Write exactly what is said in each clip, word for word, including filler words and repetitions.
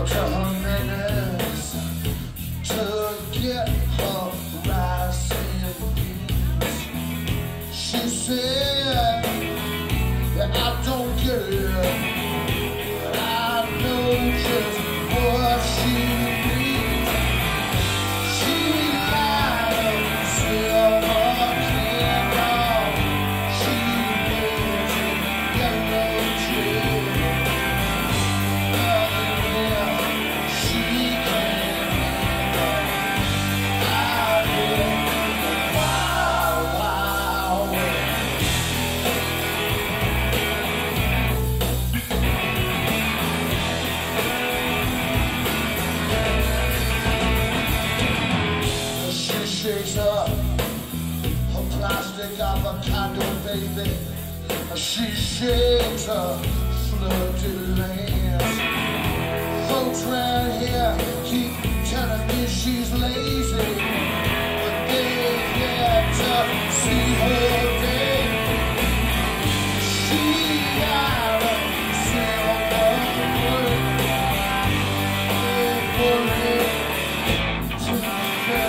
I'm trying to dance to get her right. She said that I don't get it, but I know just what she needs. She lies in her candle. She lives in a yellow tree. She can't handle. I live wild, wild world. Shakes up her plastic avocado, baby. She shakes her flirty lands. Folks round here keep telling me she's lazy, but they've yet to see her day. She got a silver bullet, a bullet to the face. Wow.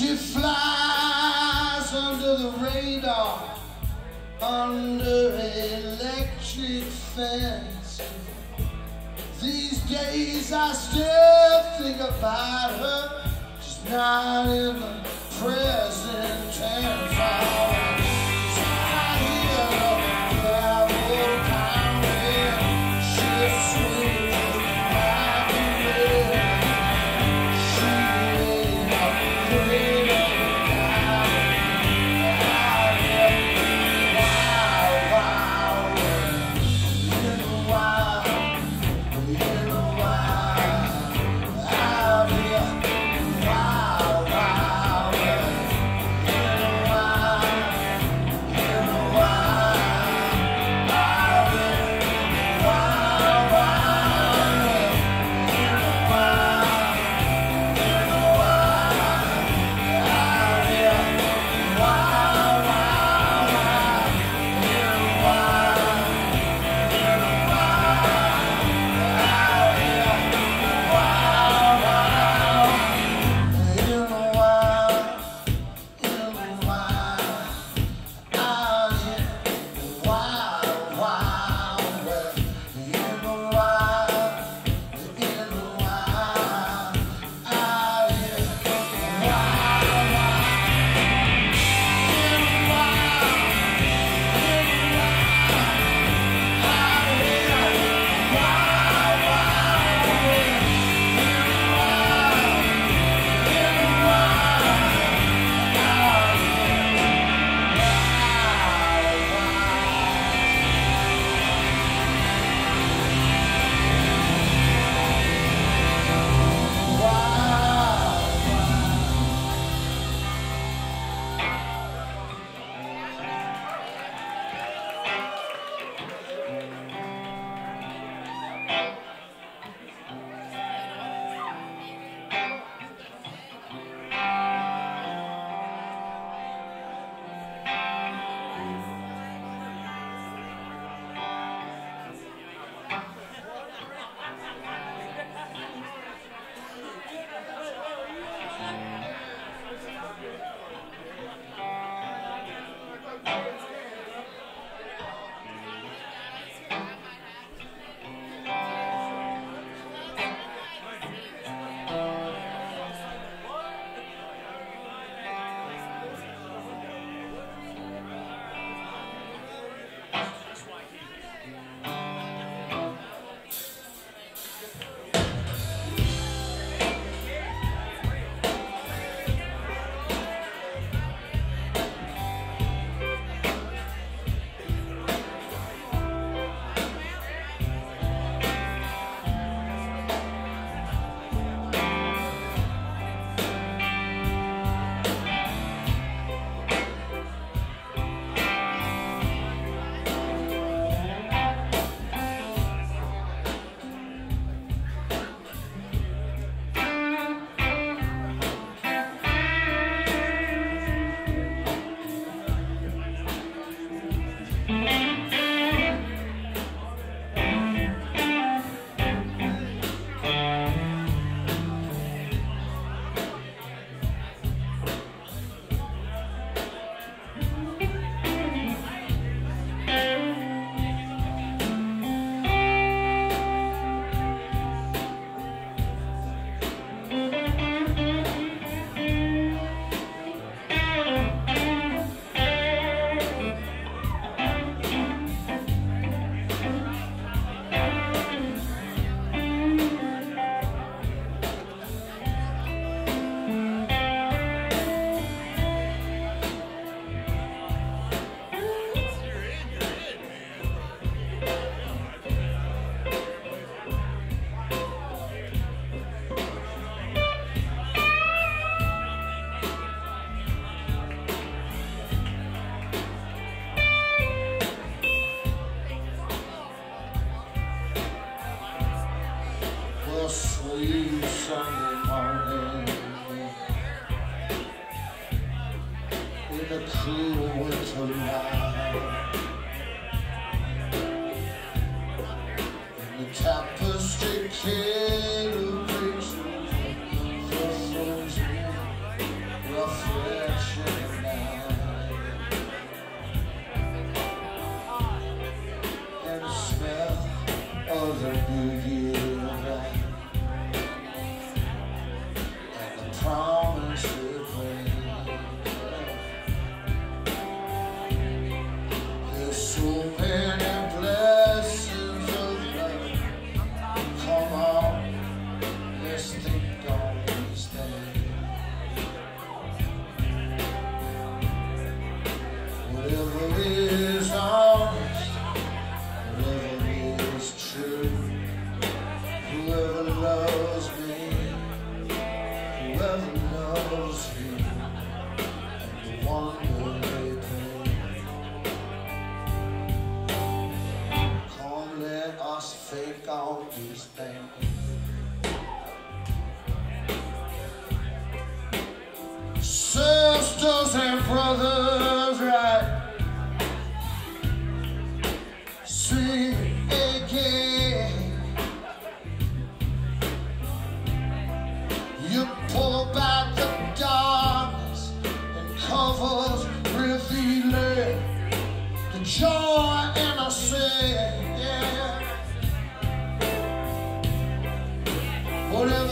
She flies under the radar, under electric fence. These days I still think about her, just not in the present tense.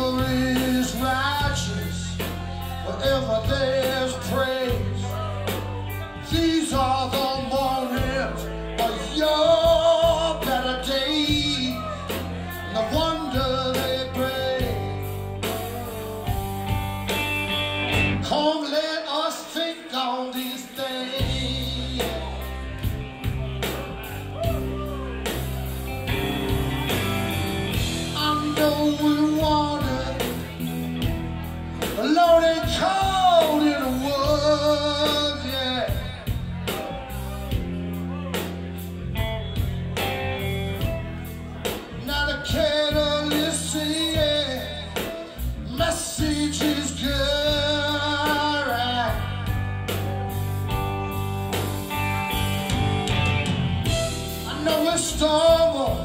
Whatever is righteous, whatever there's praise, these are the moments of your better days, and the wonder they bring. Come, let us think on these things. I know we loaded, cold in the woods, yeah. Not a kettle is singing, yeah. Message is good, right? I know it's stormy.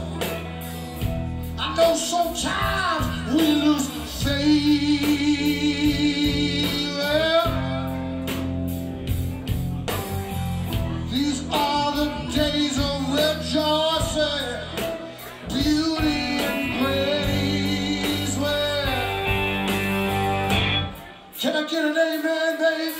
I know sometimes we lose faith. Well, these are the days of rejoicing, beauty and grace. Well, can I get an amen, baby?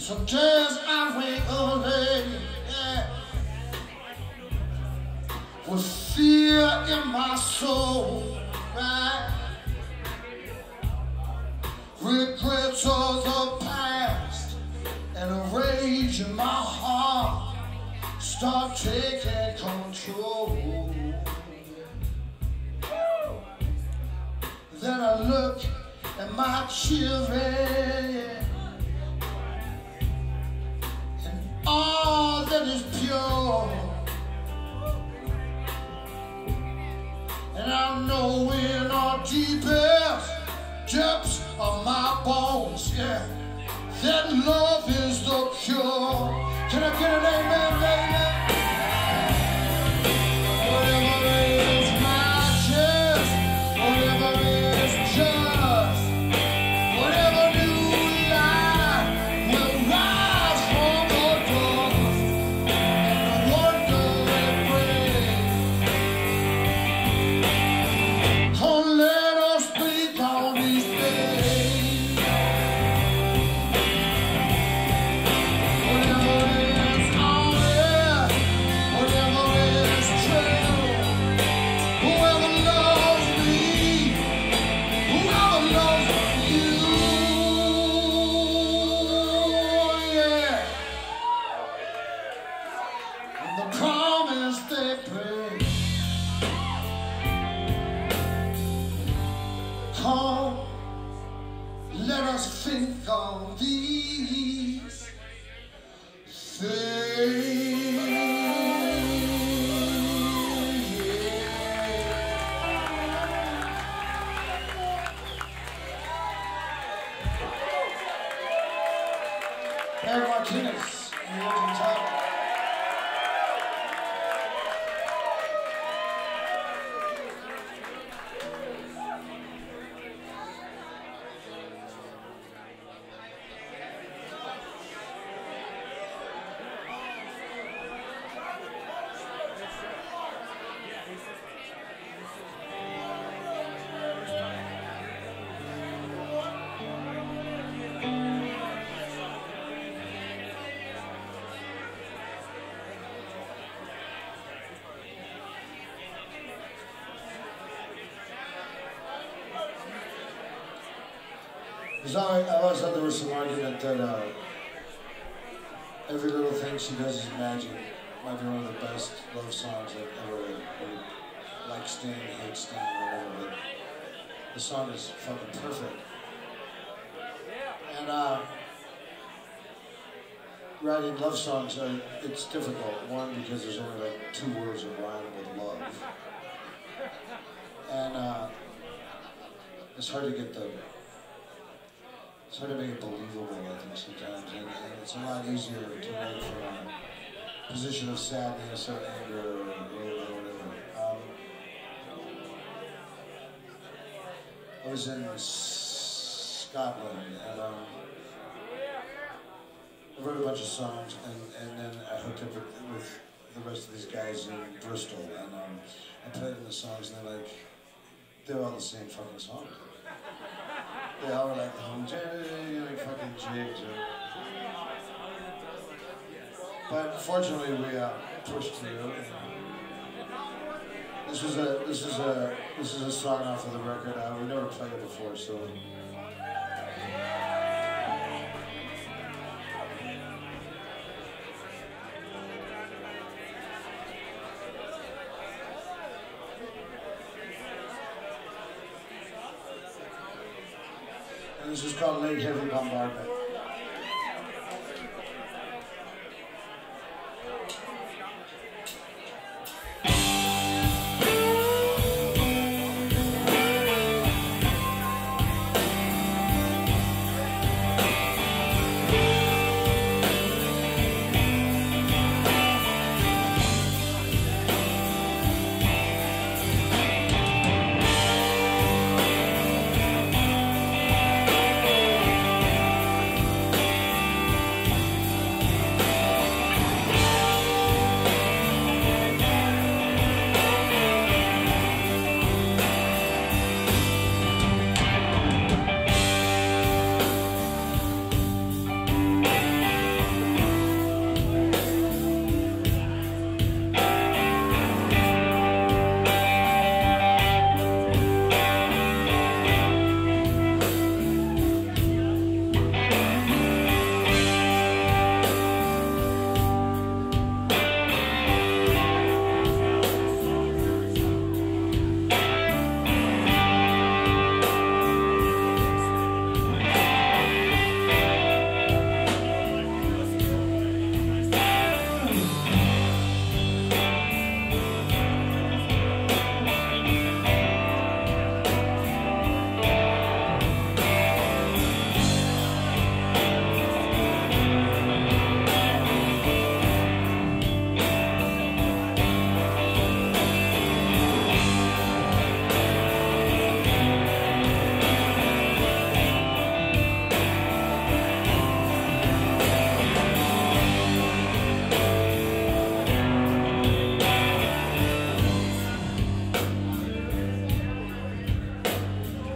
Sometimes I wake up late, yeah, with fear in my soul, right? Regrets of the past and a rage in my heart start taking control. Then I look at my children, and all that is pure, and I know in our deepest depths of my bones, yeah, that love is the cure. Can I get an amen, amen? I always thought there was some argument that uh, every little thing she does is magic. Might be one of the best love songs I've ever heard. Like Sting, hate Sting, whatever. The song is fucking perfect. And uh, writing love songs, are, it's difficult. One, because there's only like two words of rhyme with love. And uh, it's hard to get the... It's hard to make it believable, I think, sometimes, and, and it's a lot easier to write from a position of sadness or anger or, or, or whatever. Um, I was in Scotland, and um, I wrote a bunch of songs, and, and then I hooked up with, with the rest of these guys in Bristol, and um, I played them the songs, and they're like, they're all the same fucking song. They all were like, home like fucking jigs. But fortunately, we uh, pushed through. This is a this is a this is a song off of the record. Uh, we never played it before, so. This is called Late Heavy Bombardment.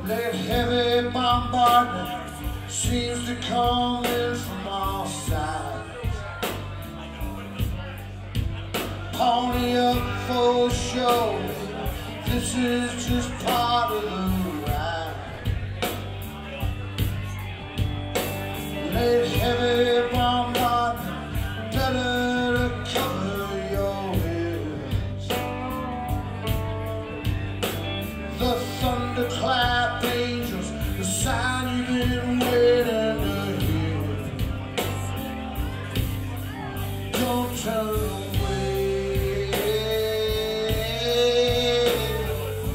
Late heavy bombardment seems to come in from all sides. Pony up for show, this is just part of the ride. Late heavy bombardment, better to cover your ears. The thunderclap, the sign you've been waiting to hear. Don't turn away. From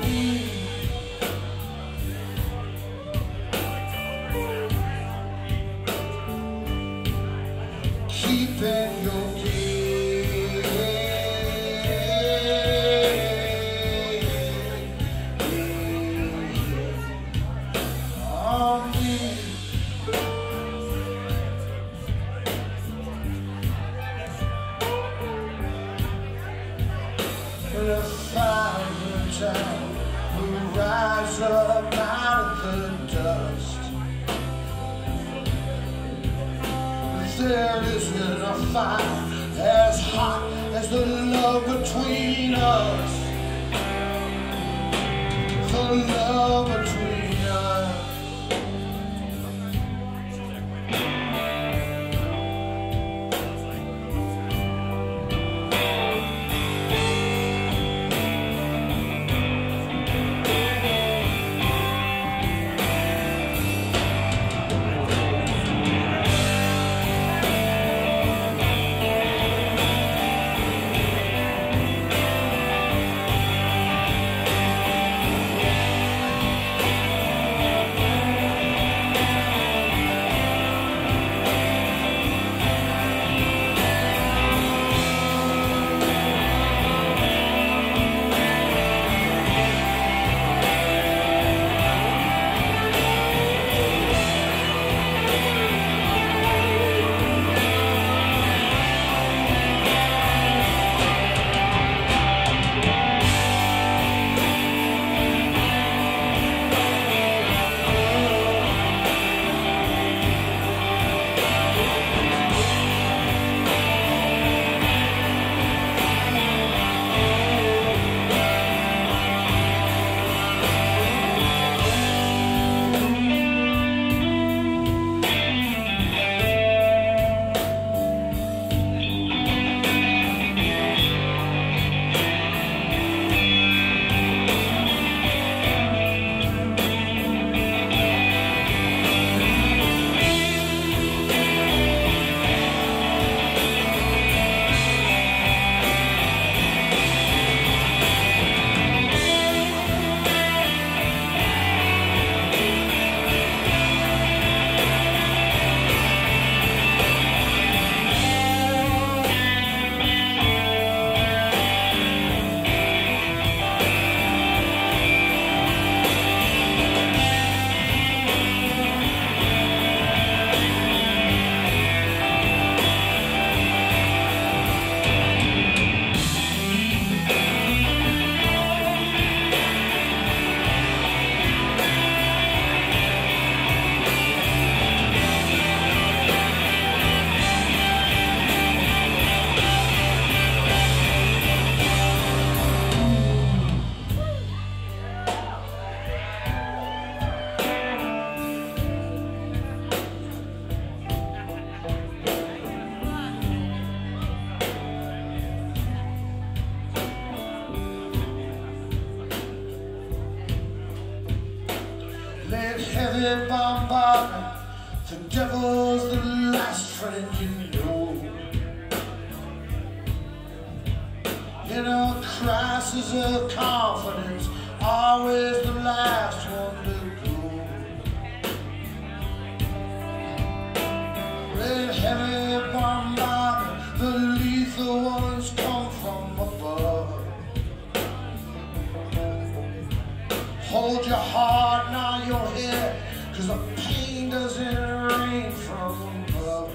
me, keeping your gaze. The fire child will rise up out of the dust. There isn't a fire as hot as the love between us. The love between Late heavy bombardment, the devil's the last friend you know. In a crisis of confidence, always the last one to go. Late heavy bombardment, the lethal ones come from above. Hold your heart, now you're here, 'cause the pain doesn't rain from above.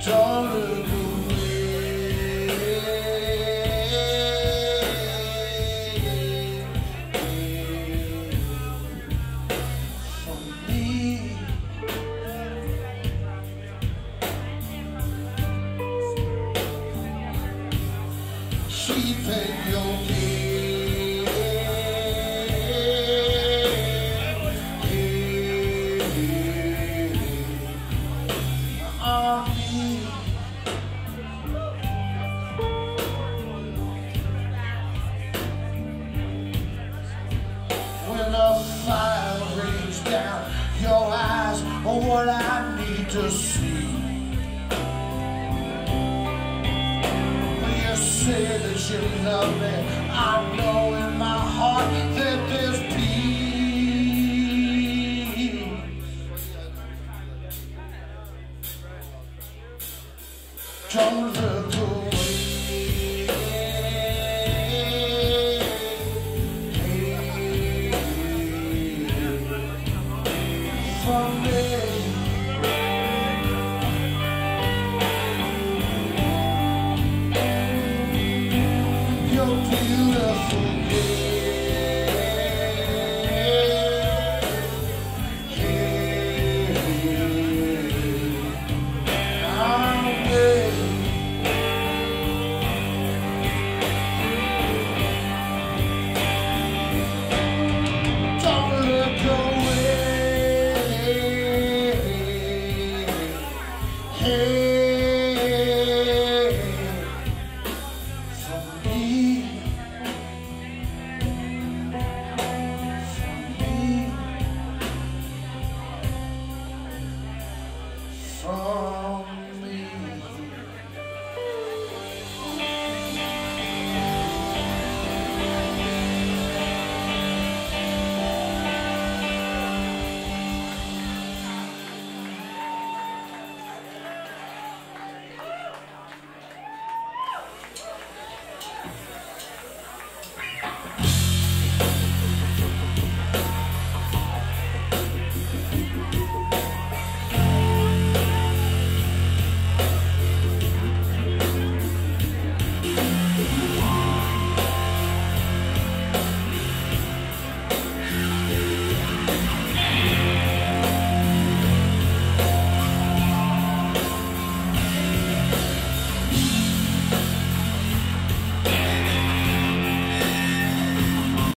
Don't look away. What I need to see. You say that you love me. I know in my heart that there's peace. Don't look away. From me. Beautiful day.